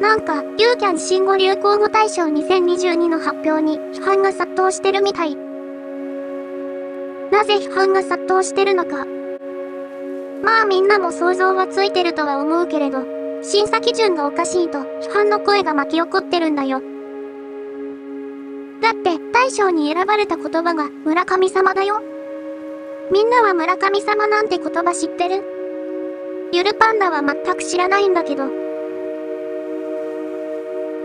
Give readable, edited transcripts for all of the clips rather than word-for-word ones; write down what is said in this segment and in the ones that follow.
なんか、ユーキャン新語・流行語大賞2022の発表に批判が殺到してるみたい。なぜ批判が殺到してるのか。まあみんなも想像はついてるとは思うけれど、審査基準がおかしいと批判の声が巻き起こってるんだよ。だって大賞に選ばれた言葉が村神様だよ。みんなは村神様なんて言葉知ってる？ゆるパンダは全く知らないんだけど。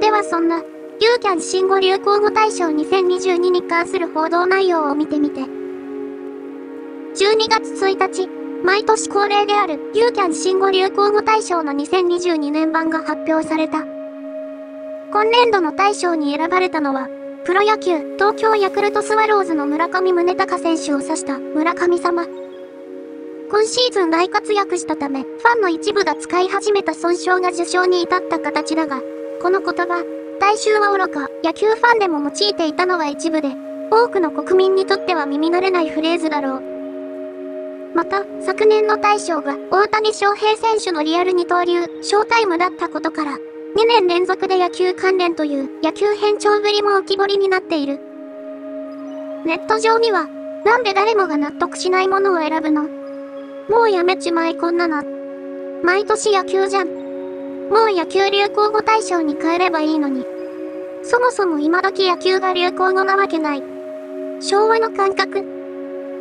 ではそんな、ユーキャン新語・流行語大賞2022に関する報道内容を見てみて。12月1日、毎年恒例であるユーキャン新語・流行語大賞の2022年版が発表された。今年度の大賞に選ばれたのは、プロ野球、東京ヤクルトスワローズの村上宗隆選手を指した村神様。今シーズン大活躍したため、ファンの一部が使い始めた損傷が受賞に至った形だが、この言葉、大衆は愚か、野球ファンでも用いていたのは一部で、多くの国民にとっては耳慣れないフレーズだろう。また、昨年の大賞が大谷翔平選手のリアル二刀流、ショータイムだったことから、2年連続で野球関連という野球偏重ぶりも浮き彫りになっている。ネット上には、なんで誰もが納得しないものを選ぶの？もうやめちまいこんなの。毎年野球じゃん。もう野球流行語大賞に変えればいいのに。そもそも今時野球が流行語なわけない。昭和の感覚。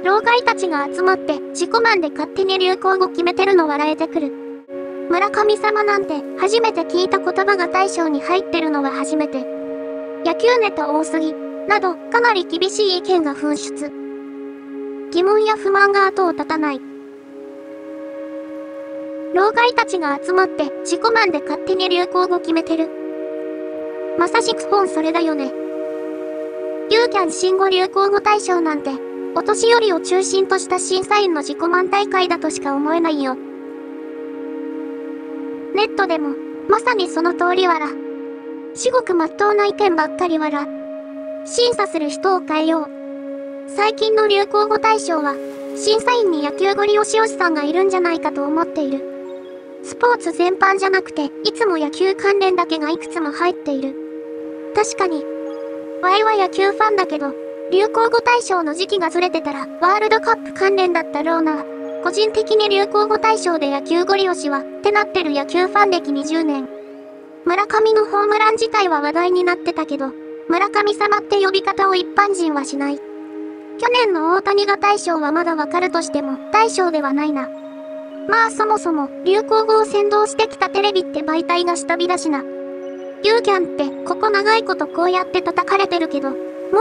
老害たちが集まって自己満で勝手に流行語決めてるの笑えてくる。村神様なんて初めて聞いた言葉が大賞に入ってるのは初めて。野球ネタ多すぎ、などかなり厳しい意見が噴出。疑問や不満が後を絶たない。老害たちが集まって自己満で勝手に流行語決めてる。まさしく本それだよね。ユーキャン新語・流行語大賞なんて、お年寄りを中心とした審査員の自己満大会だとしか思えないよ。ネットでも、まさにその通りわら。至極真っ当な意見ばっかりわら。審査する人を変えよう。最近の流行語大賞は、審査員に野球ゴリ押しさんがいるんじゃないかと思っている。スポーツ全般じゃなくて、いつも野球関連だけがいくつも入っている。確かに。わいは野球ファンだけど、流行語大賞の時期がずれてたら、ワールドカップ関連だったろうな。個人的に流行語大賞で野球ゴリ押しは、ってなってる野球ファン歴20年。村上のホームラン自体は話題になってたけど、村神様って呼び方を一般人はしない。去年の大谷が大賞はまだわかるとしても、大賞ではないな。まあそもそも、流行語を先導してきたテレビって媒体が下火だしな。ユーキャンって、ここ長いことこうやって叩かれてるけど、も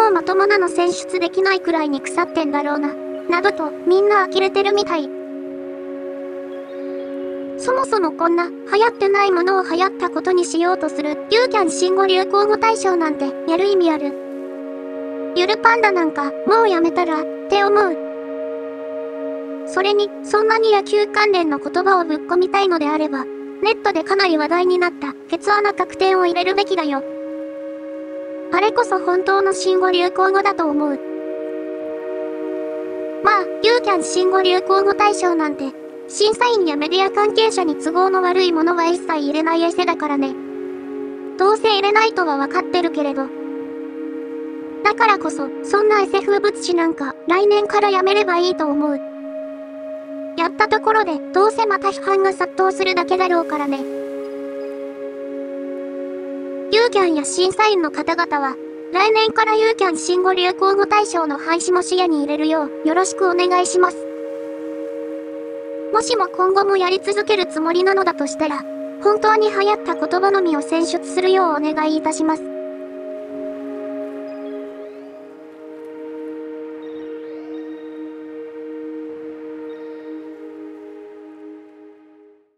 うまともなの選出できないくらいに腐ってんだろうな。などと、みんな呆れてるみたい。そもそもこんな、流行ってないものを流行ったことにしようとする、ユーキャン新語・流行語大賞なんて、やる意味ある？ゆるパンダなんか、もうやめたら、って思う。それに、そんなに野球関連の言葉をぶっ込みたいのであれば、ネットでかなり話題になった、ケツ穴確定を入れるべきだよ。あれこそ本当の新語・流行語だと思う。まあ、ユーキャン新語・流行語大賞なんて、審査員やメディア関係者に都合の悪いものは一切入れないエセだからね。どうせ入れないとは分かってるけれど。だからこそ、そんなエセ風物詩なんか、来年からやめればいいと思う。やったところで、どうせまた批判が殺到するだけだろうからね。ユーキャンや審査員の方々は、来年からユーキャン新語・流行語大賞の廃止も視野に入れるようよろしくお願いします。もしも今後もやり続けるつもりなのだとしたら、本当に流行った言葉のみを選出するようお願いいたします。